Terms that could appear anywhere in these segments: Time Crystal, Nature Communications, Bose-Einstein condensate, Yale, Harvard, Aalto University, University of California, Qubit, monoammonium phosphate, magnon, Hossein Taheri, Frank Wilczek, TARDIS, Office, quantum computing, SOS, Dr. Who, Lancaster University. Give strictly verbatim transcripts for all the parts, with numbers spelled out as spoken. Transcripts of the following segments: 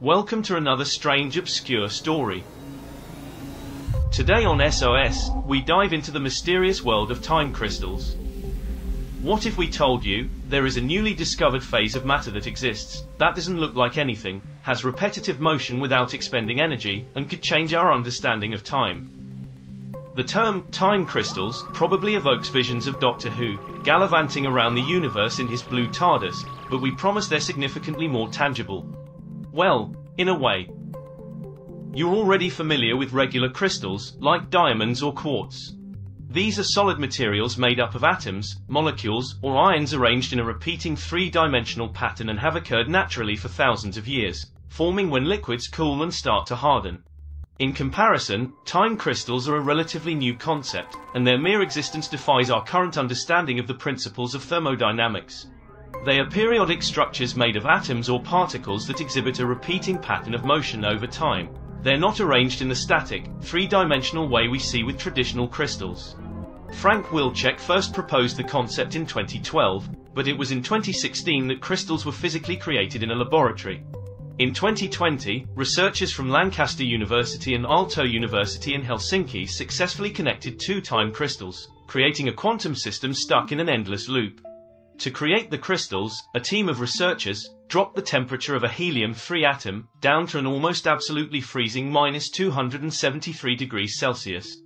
Welcome to another strange, obscure story. Today on S O S, we dive into the mysterious world of time crystals. What if we told you, there is a newly discovered phase of matter that exists, that doesn't look like anything, has repetitive motion without expending energy, and could change our understanding of time. The term, time crystals, probably evokes visions of Doctor Who, gallivanting around the universe in his blue TARDIS, but we promise they're significantly more tangible. Well, in a way. You're already familiar with regular crystals, like diamonds or quartz. These are solid materials made up of atoms, molecules, or ions arranged in a repeating three-dimensional pattern and have occurred naturally for thousands of years, forming when liquids cool and start to harden. In comparison, time crystals are a relatively new concept, and their mere existence defies our current understanding of the principles of thermodynamics. They are periodic structures made of atoms or particles that exhibit a repeating pattern of motion over time. They're not arranged in the static, three-dimensional way we see with traditional crystals. Frank Wilczek first proposed the concept in twenty twelve, but it was in twenty sixteen that crystals were physically created in a laboratory. In twenty twenty, researchers from Lancaster University and Aalto University in Helsinki successfully connected two time crystals, creating a quantum system stuck in an endless loop. To create the crystals, a team of researchers dropped the temperature of a helium three atom down to an almost absolutely freezing minus two hundred seventy-three degrees Celsius.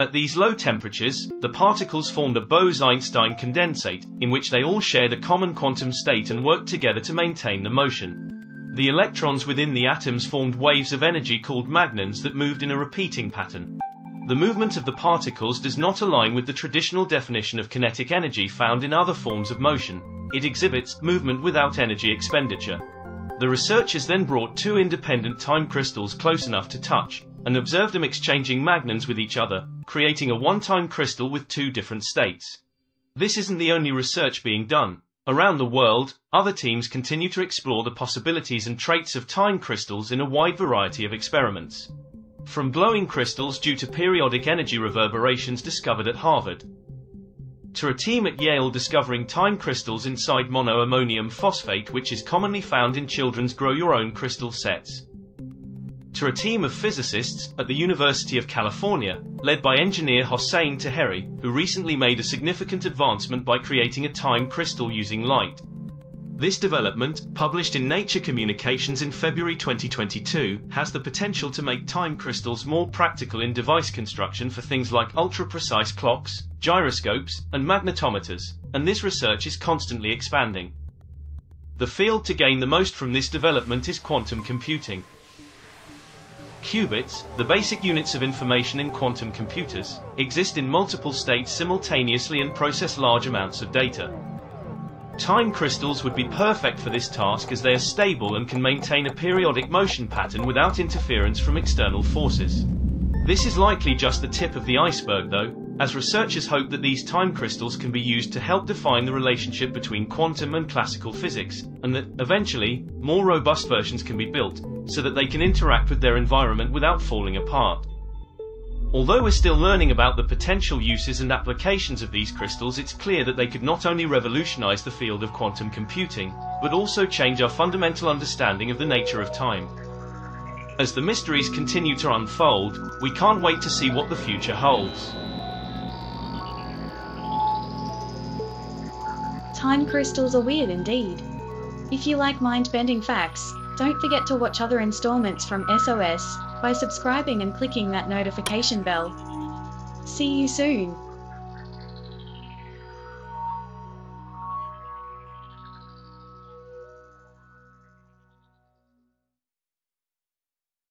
At these low temperatures, the particles formed a Bose-Einstein condensate, in which they all shared a common quantum state and worked together to maintain the motion. The electrons within the atoms formed waves of energy called magnons that moved in a repeating pattern. The movement of the particles does not align with the traditional definition of kinetic energy found in other forms of motion. It exhibits movement without energy expenditure. The researchers then brought two independent time crystals close enough to touch, and observed them exchanging magnons with each other, creating a one-time crystal with two different states. This isn't the only research being done. Around the world, other teams continue to explore the possibilities and traits of time crystals in a wide variety of experiments. From glowing crystals due to periodic energy reverberations discovered at Harvard, to a team at Yale discovering time crystals inside monoammonium phosphate, which is commonly found in children's grow-your-own crystal sets, to a team of physicists at the University of California, led by engineer Hossein Taheri, who recently made a significant advancement by creating a time crystal using light. This development, published in Nature Communications in February twenty twenty-two, has the potential to make time crystals more practical in device construction for things like ultra-precise clocks, gyroscopes, and magnetometers, and this research is constantly expanding. The field to gain the most from this development is quantum computing. Qubits, the basic units of information in quantum computers, exist in multiple states simultaneously and process large amounts of data. Time crystals would be perfect for this task as they are stable and can maintain a periodic motion pattern without interference from external forces. This is likely just the tip of the iceberg though, as researchers hope that these time crystals can be used to help define the relationship between quantum and classical physics, and that, eventually, more robust versions can be built, so that they can interact with their environment without falling apart. Although we're still learning about the potential uses and applications of these crystals, it's clear that they could not only revolutionize the field of quantum computing, but also change our fundamental understanding of the nature of time. As the mysteries continue to unfold, we can't wait to see what the future holds. Time crystals are weird indeed. If you like mind-bending facts, don't forget to watch other installments from S O S by subscribing and clicking that notification bell. See you soon!